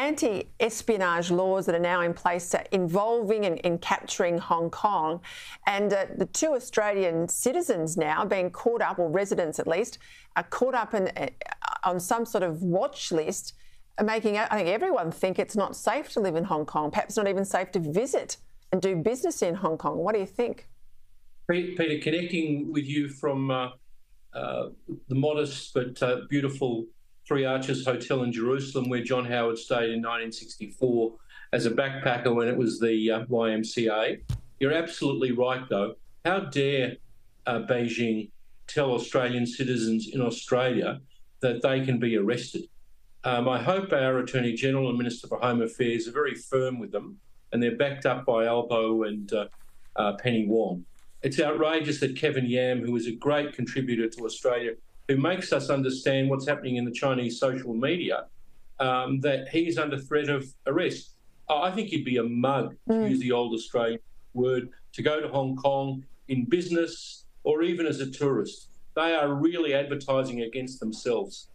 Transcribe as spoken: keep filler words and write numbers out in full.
anti-espionage laws that are now in place uh, involving and, and capturing Hong Kong. And uh, the two Australian citizens now being caught up, or residents at least, are caught up in, uh, on some sort of watch list, making, I think, everyone think it's not safe to live in Hong Kong, perhaps not even safe to visit and do business in Hong Kong. What do you think? Peter, connecting with you from uh, uh, the modest but uh, beautiful Three Arches Hotel in Jerusalem, where John Howard stayed in nineteen sixty-four as a backpacker when it was the uh, Y M C A. You're absolutely right, though. How dare uh, Beijing tell Australian citizens in Australia that they can be arrested? Um, I hope our Attorney General and Minister for Home Affairs are very firm with them, and they're backed up by Albo and uh, uh, Penny Wong. It's outrageous that Kevin Yam, who is a great contributor to Australia, who makes us understand what's happening in the Chinese social media, um, that he's under threat of arrest. I think he'd be a mug, mm. to use the old Australian word, to go to Hong Kong in business or even as a tourist. They are really advertising against themselves.